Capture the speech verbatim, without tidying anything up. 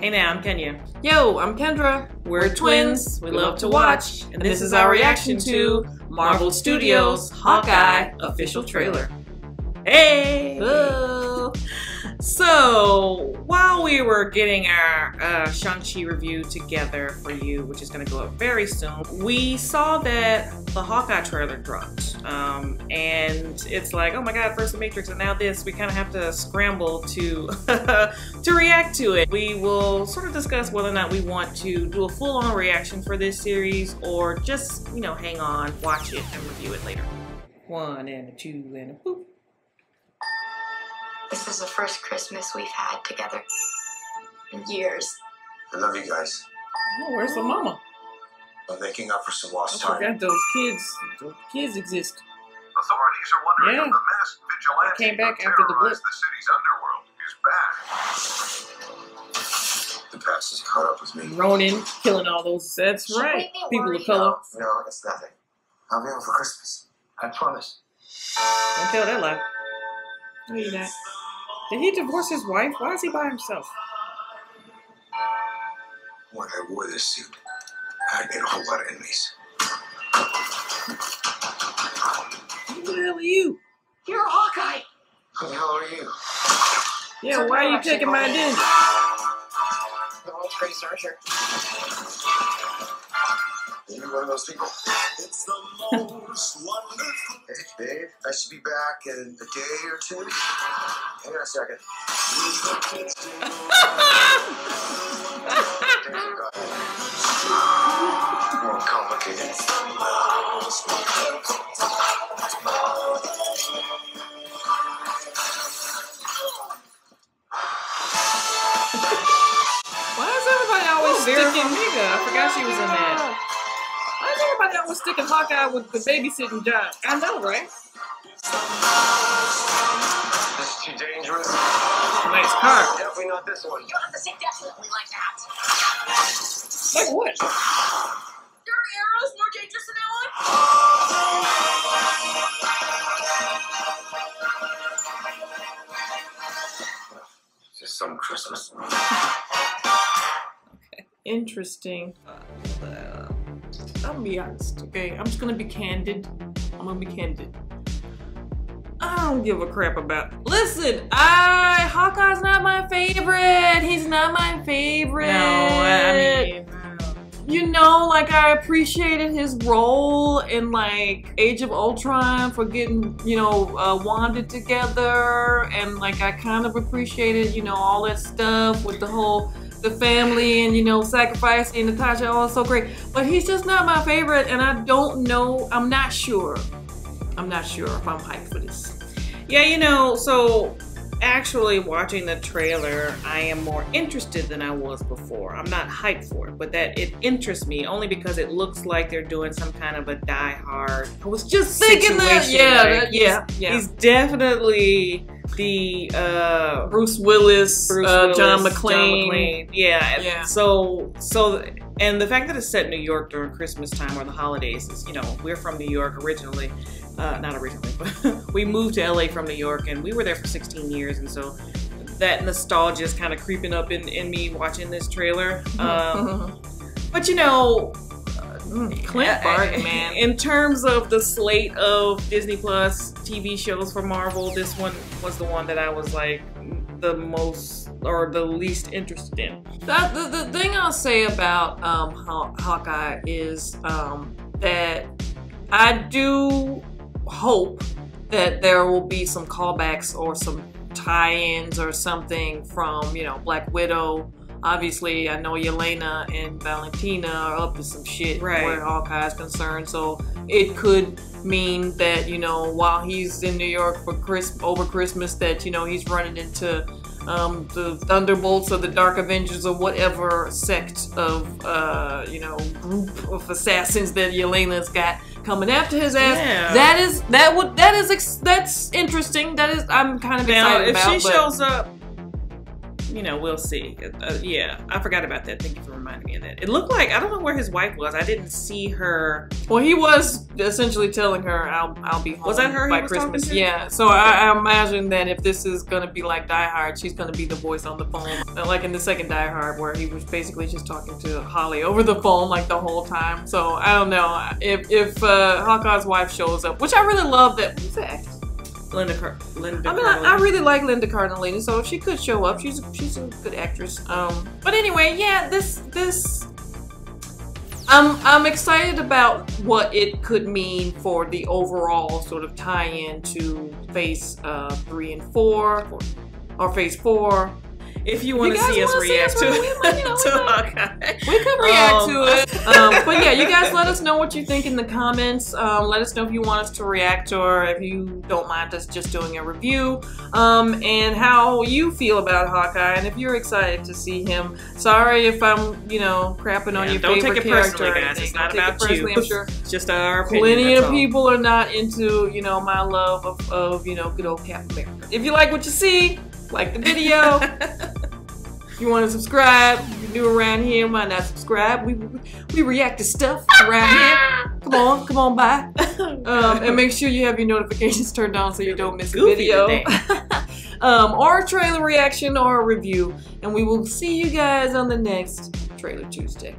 Hey now, I'm Kenya. Yo, I'm Kendra. We're, We're twins. twins. We love to watch. And this is our reaction to Marvel Studios Hawkeye official trailer. Hey! Hello. So, while we were getting our uh, Shang-Chi review together for you, which is going to go up very soon, we saw that the Hawkeye trailer dropped. Um, and it's like, oh my god, first the Matrix and now this. We kind of have to scramble to to react to it. We will sort of discuss whether or not we want to do a full-on reaction for this series or just, you know, hang on, watch it, and review it later. One and a two and a boop. This is the first Christmas we've had together in years. I love you guys. Oh, where's the mama? I'm making up for some lost time. I forgot those kids. Those kids exist. Authorities are wondering yeah. if the masked vigilante came back after the blip. The city's underworld is back. The past is caught up with me. Ronan killing all those. That's Should right. People of color. No, it's nothing. I'll be home for Christmas. I promise. Don't tell that lie. Look at that. Did he divorce his wife? Why is he by himself? When I wore this suit, I made a whole lot of enemies. Who the hell are you? You're a Hawkeye. Who the hell are you? Yeah, so why are you taking my identity? The old trace archer. You're one of those people. It's the most wonderful. Hey, babe, I should be back in a day or two. Hang on a second. More complicated. Why is everybody always sticking Mika? I forgot she was in that. Everybody that was sticking Hawkeye with the babysitting job. I know, right? This is too dangerous. Nice car. Definitely not this one. You don't have to say definitely like that. Like what? There are arrows more dangerous than that one? It's just some Christmas. Okay. Interesting. Uh, I'm gonna be honest, okay? I'm just gonna be candid. I'm gonna be candid. I don't give a crap about it. Listen, I Hawkeye's not my favorite. He's not my favorite. No, I mean, you know, like I appreciated his role in like Age of Ultron for getting, you know, uh, Wanda together, and like I kind of appreciated, you know, all that stuff with the whole. The family and, you know, sacrifice and Natasha, all so great. But he's just not my favorite, and I don't know. I'm not sure. I'm not sure if I'm hyped for this. Yeah, you know, so actually watching the trailer, I am more interested than I was before. I'm not hyped for it, but that it interests me only because it looks like they're doing some kind of a Die Hard. I was just thinking that. Yeah, right? that, yeah, he's, yeah. He's definitely. The uh, Bruce Willis, Bruce uh, Willis John, McClane. John McClane, yeah. yeah. So, so, and the fact that it's set in New York during Christmas time or the holidays is, you know, we're from New York originally, uh, not originally, but we moved to L A from New York, and we were there for sixteen years, and so that nostalgia is kind of creeping up in in me watching this trailer. Um, but you know. Mm, Clint Barton, man. In terms of the slate of Disney Plus T V shows for Marvel, this one was the one that I was like the most or the least interested in. That, the, the thing I'll say about um, Haw Hawkeye is um, that I do hope that there will be some callbacks or some tie-ins or something from, you know, Black Widow. Obviously, I know Yelena and Valentina are up to some shit right. where Hawkeye's concerned, so it could mean that, you know, while he's in New York for Chris over Christmas, that, you know, he's running into um, the Thunderbolts or the Dark Avengers or whatever sect of, uh, you know, group of assassins that Yelena's got coming after his ass. Yeah. That is that would that is ex that's interesting. That is I'm kind of now, excited if about. If she but, shows up. you know, we'll see. Uh, yeah, I forgot about that. Thank you for reminding me of that. It looked like, I don't know where his wife was. I didn't see her. Well, he was essentially telling her, I'll, I'll be home was that her by Christmas. Yeah, so okay. I, I imagine that if this is going to be like Die Hard, she's going to be the voice on the phone. Like in the second Die Hard, where he was basically just talking to Holly over the phone like the whole time. So I don't know. If, if uh, Hawkeye's wife shows up, which I really love that, who's that actress? Linda Car Linda I mean, I, I really like Linda Cardellini, so if she could show up, she's a, she's a good actress. Um, but anyway, yeah, this this I'm I'm excited about what it could mean for the overall sort of tie-in to Phase uh, three and four, four, or Phase four. If you want to see us react to it, we could react to it. Um, but yeah, you guys let us know what you think in the comments. Um, let us know if you want us to react or if you don't mind us just doing a review. Um, and how you feel about Hawkeye and if you're excited to see him. Sorry if I'm, you know, crapping yeah, on your favorite character. Don't take it personally, guys. It's not about you. I'm sure it's just our opinion. Plenty of all. people are not into, you know, my love of, of, you know, good old Captain America. If you like what you see, like the video. If you want to subscribe, you're new around here, why not subscribe? We we react to stuff around here. Come on, come on by. Um, and make sure you have your notifications turned on so you don't miss a video. um, or a trailer reaction or a review. And we will see you guys on the next Trailer Tuesday.